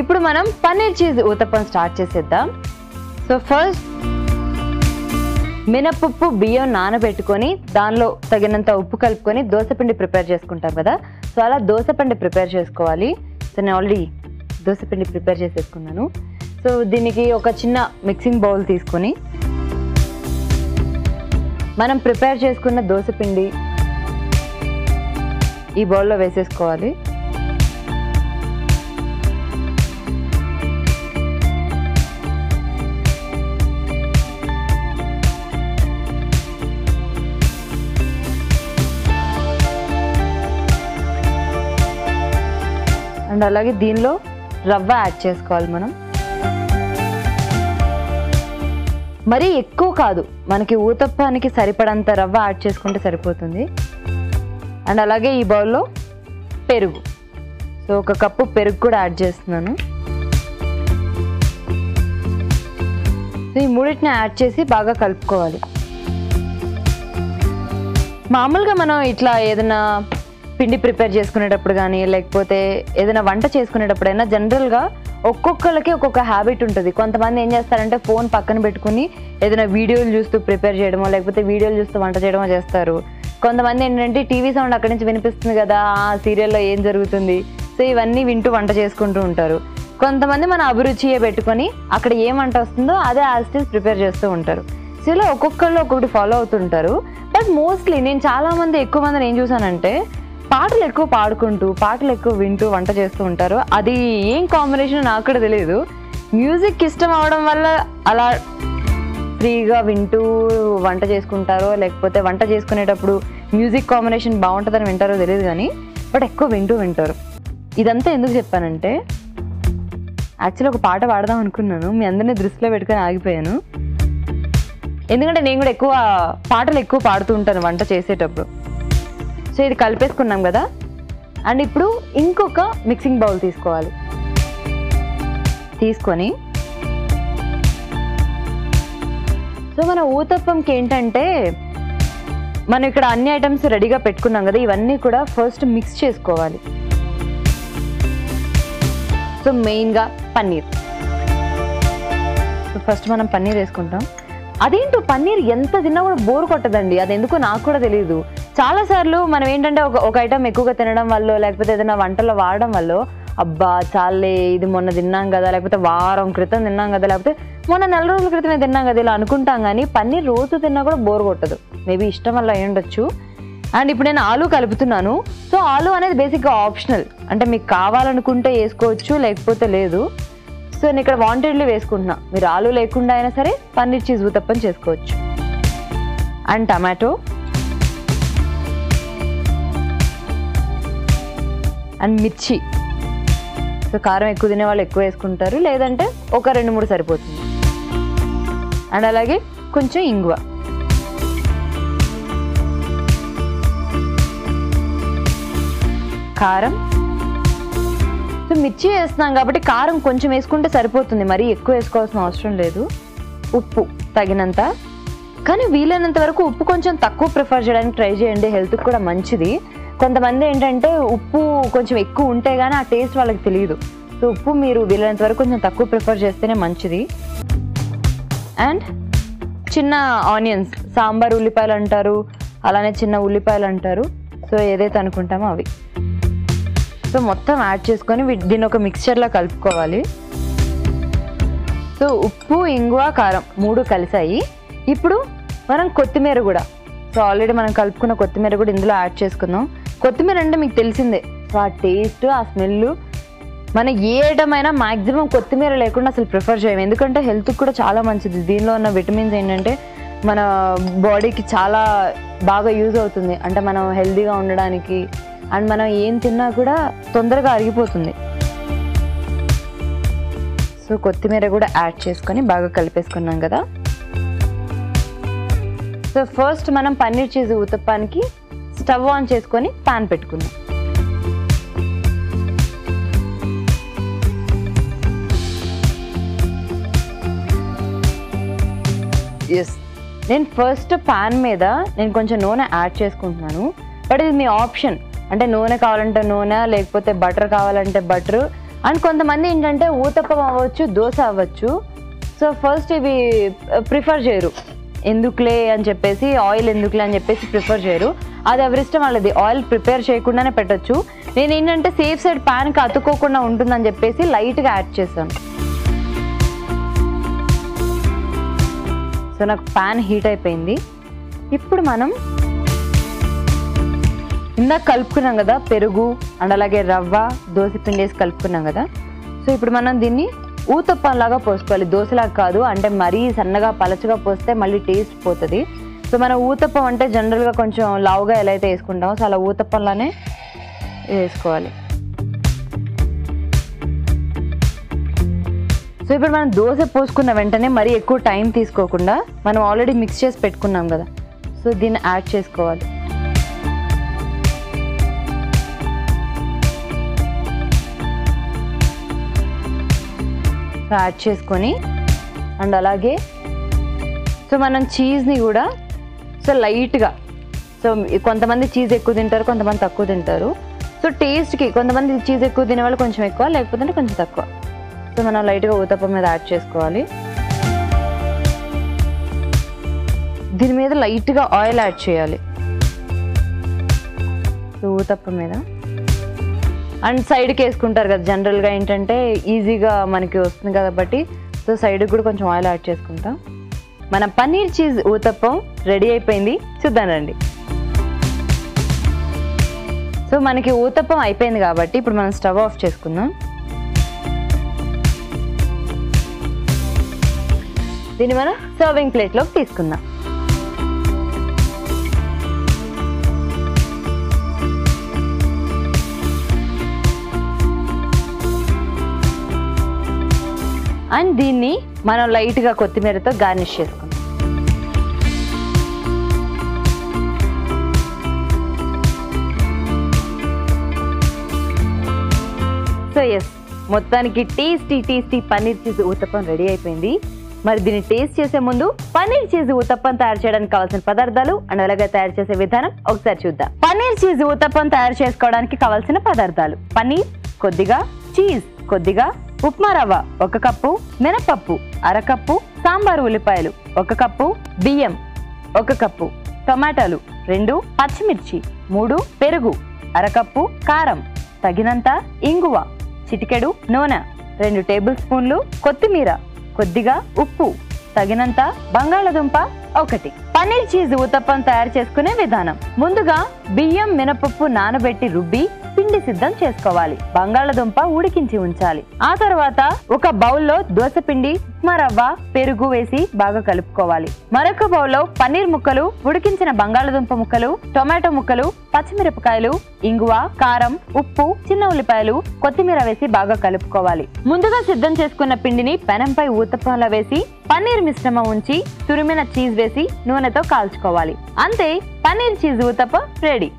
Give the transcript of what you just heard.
ఇప్పుడు మనం paneer cheese uttapam start చేసేద్దాం. సో ఫస్ట్ మినపప్పు బియ్యం నానబెట్టుకొని దానిలో తగినంత ఉప్పు కలుపుకొని దోసపిండి ప్రిపేర్ చేసుకుంటాం కదా, సో అలా దోసపిండి ప్రిపేర్ చేసుకోవాలి. సో నేను ఆల్రెడీ దోసపిండి ప్రిపేర్ చేసేసుకున్నాను. సో దీనికి ఒక చిన్న మిక్సింగ్ బౌల్ తీసుకొని మనం ప్రిపేర్ చేసుకున్న దోసపిండి ఈ బౌల్లో వేసేసుకోవాలి. అండ్ అలాగే దీనిలో రవ్వ యాడ్ చేసుకోవాలి. మనం మరీ ఎక్కువ కాదు, మనకి ఊతప్పానికి సరిపడంత రవ్వ యాడ్ చేసుకుంటే సరిపోతుంది. అండ్ అలాగే ఈ బౌల్లో పెరుగు, సో ఒక కప్పు పెరుగు కూడా యాడ్ చేస్తున్నాను. సో ఈ మూడింటిని యాడ్ చేసి బాగా కలుపుకోవాలి. మామూలుగా మనం ఇట్లా ఏదైనా పిండి ప్రిపేర్ చేసుకునేటప్పుడు కానీ లేకపోతే ఏదైనా వంట చేసుకునేటప్పుడైనా జనరల్గా ఒక్కొక్కరికి ఒక్కొక్క హ్యాబిట్ ఉంటుంది. కొంతమంది ఏం చేస్తారంటే ఫోన్ పక్కన పెట్టుకుని ఏదైనా వీడియోలు చూస్తూ ప్రిపేర్ చేయడమో లేకపోతే వీడియోలు చూస్తూ వంట చేయడమో చేస్తారు. కొంతమంది ఏంటంటే టీవీ సౌండ్ అక్కడి నుంచి వినిపిస్తుంది కదా, ఆ సీరియల్లో ఏం జరుగుతుంది, సో ఇవన్నీ వింటూ వంట చేసుకుంటూ ఉంటారు. కొంతమంది మన అభిరుచియే పెట్టుకొని అక్కడ ఏం వంట వస్తుందో అదే యాస్టీస్ ప్రిపేర్ చేస్తూ ఉంటారు. సో ఇలా ఒక్కొక్కళ్ళు ఒక్కొక్కటి ఫాలో అవుతుంటారు. బట్ మోస్ట్లీ నేను చాలామంది ఎక్కువ మందిని ఏం చూసానంటే పాటలు ఎక్కువ పాడుకుంటూ పాటలు ఎక్కువ వింటూ వంట చేస్తూ ఉంటారు. అది ఏం కాంబినేషన్ నాకు కూడా తెలియదు. మ్యూజిక్ ఇష్టం అవడం వల్ల అలా ఫ్రీగా వింటూ వంట చేసుకుంటారో లేకపోతే వంట చేసుకునేటప్పుడు మ్యూజిక్ కాంబినేషన్ బాగుంటుందని వింటారో తెలియదు కానీ బట్ ఎక్కువ వింటారు. ఇదంతా ఎందుకు చెప్పానంటే యాక్చువల్లీ ఒక పాట పాడదాం అనుకున్నాను, మీ అందరినీ దృష్టిలో పెట్టుకొని ఆగిపోయాను. ఎందుకంటే నేను కూడా ఎక్కువ పాటలు ఎక్కువ పాడుతూ ఉంటాను వంట చేసేటప్పుడు. సో ఇది కలిపేసుకున్నాం కదా. అండ్ ఇప్పుడు ఇంకొక మిక్సింగ్ బౌల్ తీసుకోవాలి. తీసుకొని సో మన ఊతప్పంకి ఏంటంటే మనం ఇక్కడ అన్ని ఐటమ్స్ రెడీగా పెట్టుకున్నాం కదా, ఇవన్నీ కూడా ఫస్ట్ మిక్స్ చేసుకోవాలి. సో మెయిన్గా పన్నీర్. సో ఫస్ట్ మనం పన్నీర్ వేసుకుంటాం. అదేంటో పన్నీర్ ఎంత తిన్నా కూడా బోర్ కొట్టదండి, అది ఎందుకో నాకు కూడా తెలియదు. చాలాసార్లు మనం ఏంటంటే ఒక ఐటమ్ ఎక్కువగా తినడం వల్ల లేకపోతే ఏదైనా వంటలో వాడడం వల్ల అబ్బా చాలే ఇది మొన్న తిన్నాం కదా, లేకపోతే వారం క్రితం తిన్నాం కదా, లేకపోతే మొన్న 4 రోజుల క్రితమే తిన్నాం కదా, ఇలా అనుకుంటాం. కానీ పన్నీర్ రోజు తిన్నా కూడా బోర్ కొట్టదు, మేబీ ఇష్టం వల్ల అయి ఉండొచ్చు. అండ్ ఇప్పుడు నేను ఆలు కలుపుతున్నాను. సో ఆలు అనేది బేసిక్గా ఆప్షనల్, అంటే మీకు కావాలనుకుంటే వేసుకోవచ్చు లేకపోతే లేదు. సో నేను ఇక్కడ వాంటెడ్లీ వేసుకుంటున్నా, మీరు ఆలు లేకుండా అయినా సరే పన్నీర్ చీజ్ ఉత్తప్పం చేసుకోవచ్చు. అండ్ టమాటో అండ్ మిర్చి. సో కారం ఎక్కువ తినే వాళ్ళు ఎక్కువ వేసుకుంటారు, లేదంటే ఒక 2-3 సరిపోతుంది. అండ్ అలాగే కొంచెం ఇంగువ. కారం, సో మిర్చి వేస్తున్నాం కాబట్టి కారం కొంచెం వేసుకుంటే సరిపోతుంది, మరీ ఎక్కువ వేసుకోవాల్సిన అవసరం లేదు. ఉప్పు తగినంత, కానీ వీలైనంత వరకు ఉప్పు కొంచెం తక్కువ ప్రిఫర్ చేయడానికి ట్రై చేయండి, హెల్త్కి కూడా మంచిది. కొంతమంది ఏంటంటే ఉప్పు కొంచెం ఎక్కువ ఉంటే కానీ ఆ టేస్ట్ వాళ్ళకి తెలియదు. సో ఉప్పు మీరు వీలైనంత వరకు కొంచెం తక్కువ ప్రిఫర్ చేస్తేనే మంచిది. అండ్ చిన్న ఆనియన్స్, సాంబార్ ఉల్లిపాయలు అంటారు, అలానే చిన్న ఉల్లిపాయలు అంటారు, సో ఏదైతే అనుకుంటామో అవి. సో మొత్తం యాడ్ చేసుకొని దీన్ని ఒక మిక్స్చర్లా కలుపుకోవాలి. సో ఉప్పు, ఇంగువ, కారం 3 కలిసాయి. ఇప్పుడు మనం కొత్తిమీర కూడా, సో ఆల్రెడీ మనం కలుపుకున్న కొత్తిమీర కూడా ఇందులో యాడ్ చేసుకుందాం. కొత్తిమీర అంటే మీకు తెలిసిందే, సో ఆ టేస్ట్ ఆ స్మెల్. మనం ఏ ఐటమ్ అయినా మ్యాక్సిమం కొత్తిమీర లేకుండా అసలు ప్రిఫర్ చేయము, ఎందుకంటే హెల్త్కి కూడా చాలా మంచిది. దీనిలో ఉన్న విటమిన్స్ ఏంటంటే మన బాడీకి చాలా బాగా యూజ్ అవుతుంది, అంటే మనం హెల్తీగా ఉండడానికి. అండ్ మనం ఏం తిన్నా కూడా తొందరగా అరిగిపోతుంది. సో కొత్తిమీర కూడా యాడ్ చేసుకొని బాగా కలిపేసుకున్నాం కదా. సో ఫస్ట్ మనం పన్నీర్ చీజ్ ఉత్తప్పానికి స్టవ్ ఆన్ చేసుకొని పాన్ పెట్టుకుందాం. ఎస్, నేను ఫస్ట్ పాన్ మీద నేను కొంచెం నూనె యాడ్ చేసుకుంటున్నాను. బట్ ఇది మీ ఆప్షన్, అంటే నూనె కావాలంటే నూనె, లేకపోతే బటర్ కావాలంటే బటర్, అండ్ కొంతమంది ఏంటంటే ఊతప్పం అవ్వచ్చు, దోశ అవ్వచ్చు. సో ఫస్ట్ ఇవి ప్రిఫర్ చేయరు, ఎందుకులే అని చెప్పేసి, ఆయిల్ ఎందుకులే అని చెప్పేసి ప్రిఫర్ చేయరు. అది ఎవరిష్టం వాళ్ళది. ఆయిల్ ప్రిపేర్ చేయకుండానే పెట్టచ్చు. నేను ఏంటంటే సేఫ్ సైడ్ ప్యాన్కి అతుక్కోకుండా ఉంటుందని చెప్పేసి లైట్గా యాడ్ చేశాను. సో నాకు ప్యాన్ హీట్ అయిపోయింది. ఇప్పుడు మనం ఇందాక కలుపుకున్నాం కదా పెరుగు అండ్ అలాగే రవ్వ దోశపిండి వేసి కలుపుకున్నాం కదా. సో ఇప్పుడు మనం దీన్ని ఊతప్పంలాగా పోసుకోవాలి, దోశలాగా కాదు. అంటే మరీ సన్నగా పలచగా పోస్తే మళ్ళీ టేస్ట్ పోతుంది. సో మనం ఊతప్పం అంటే జనరల్గా కొంచెం లావుగా ఎలా అయితే వేసుకుంటామో సో అలా ఊతప్పంలానే వేసుకోవాలి. సో ఇప్పుడు మనం దోశ పోసుకున్న వెంటనే మరీ ఎక్కువ టైం తీసుకోకుండా మనం ఆల్రెడీ మిక్స్ చేసి పెట్టుకున్నాం కదా, సో దీన్ని యాడ్ చేసుకోవాలి. యాడ్ చేసుకొని అండ్ అలాగే సో మనం చీజ్ని కూడా సో లైట్గా, సో కొంతమంది చీజ్ ఎక్కువ తింటారు, కొంతమంది తక్కువ తింటారు. సో టేస్ట్కి కొంతమంది చీజ్ ఎక్కువ తినే వాళ్ళు కొంచెం ఎక్కువ, లేకపోతే కొంచెం తక్కువ. సో మనం లైట్గా ఊతప్పం మీద యాడ్ చేసుకోవాలి. దీని మీద లైట్గా ఆయిల్ యాడ్ చేయాలి ఊతప్పం మీద. అండ్ సైడ్కి వేసుకుంటారు కదా జనరల్గా, ఏంటంటే ఈజీగా మనకి వస్తుంది కాబట్టి సో సైడ్కి కూడా కొంచెం ఆయిల్ యాడ్ చేసుకుంటాం. మన పన్నీర్ చీజ్ ఊతప్పం రెడీ అయిపోయింది, చూద్దానండి. సో మనకి ఊతప్పం అయిపోయింది కాబట్టి ఇప్పుడు మనం స్టవ్ ఆఫ్ చేసుకుందాం. దీన్ని మనం సర్వింగ్ ప్లేట్లోకి తీసుకుందాం. అండ్ దీన్ని మనం లైట్గా కొత్తిమీరతో గార్నిష్ చేసుకుందాం. సో ఎస్, మొత్తానికి tasty tasty paneer cheese uttapam ready అయిపోయింది. మరి దీన్ని టేస్ట్ చేసే ముందు పన్నీర్ చీజ్ ఊతప్పం తయారు చేయడానికి కావాల్సిన పదార్థాలు అండ్ అలాగే తయారు చేసే విధానం ఒకసారి చూద్దాం. పన్నీర్ చీజ్ ఊతప్పం తయారు చేసుకోవడానికి కావాల్సిన పదార్థాలు: పన్నీర్ కొద్దిగా, చీజ్ కొద్దిగా, ఉప్మా రవ్వ 1 కప్పు, మినపప్పు 1/2 కప్పు, సాంబారు ఉల్లిపాయలు 1 కప్పు, బియ్యం 1 కప్పు, టమాటాలు 2, పచ్చిమిర్చి 3, పెరుగు 1/2 కప్పు, కారం తగినంత, ఇంగువ చిటికెడు, నూనె 2 టేబుల్ స్పూన్లు, కొత్తిమీర కొద్దిగా, ఉప్పు తగినంత, బంగాళదుంప 1. పన్నీర్ చీజ్ ఊతప్పం తయారు చేసుకునే విధానం: ముందుగా బియ్యం మినపప్పు నానబెట్టి రుబ్బి పిండి సిద్ధం చేసుకోవాలి. బంగాళదుంప ఉడికించి ఉంచాలి. ఆ తర్వాత ఒక బౌల్లో దోశపిండి, ఉప్మా రవ్వ, పెరుగు వేసి బాగా కలుపుకోవాలి. మరొక బౌల్లో పన్నీర్ ముక్కలు, ఉడికించిన బంగాళదుంప ముక్కలు, టొమాటో ముక్కలు, పచ్చిమిరపకాయలు, ఇంగువ, కారం, ఉప్పు, చిన్న ఉల్లిపాయలు, కొత్తిమీర వేసి బాగా కలుపుకోవాలి. ముందుగా సిద్ధం చేసుకున్న పిండిని పెనంపై ఊతప్పంలా వేసి పన్నీర్ మిశ్రమం ఉంచి తురిమిన చీజ్ వేసి నూనెతో కాల్చుకోవాలి. అంతే, పన్నీర్ చీజ్ ఊతప్పం రెడీ.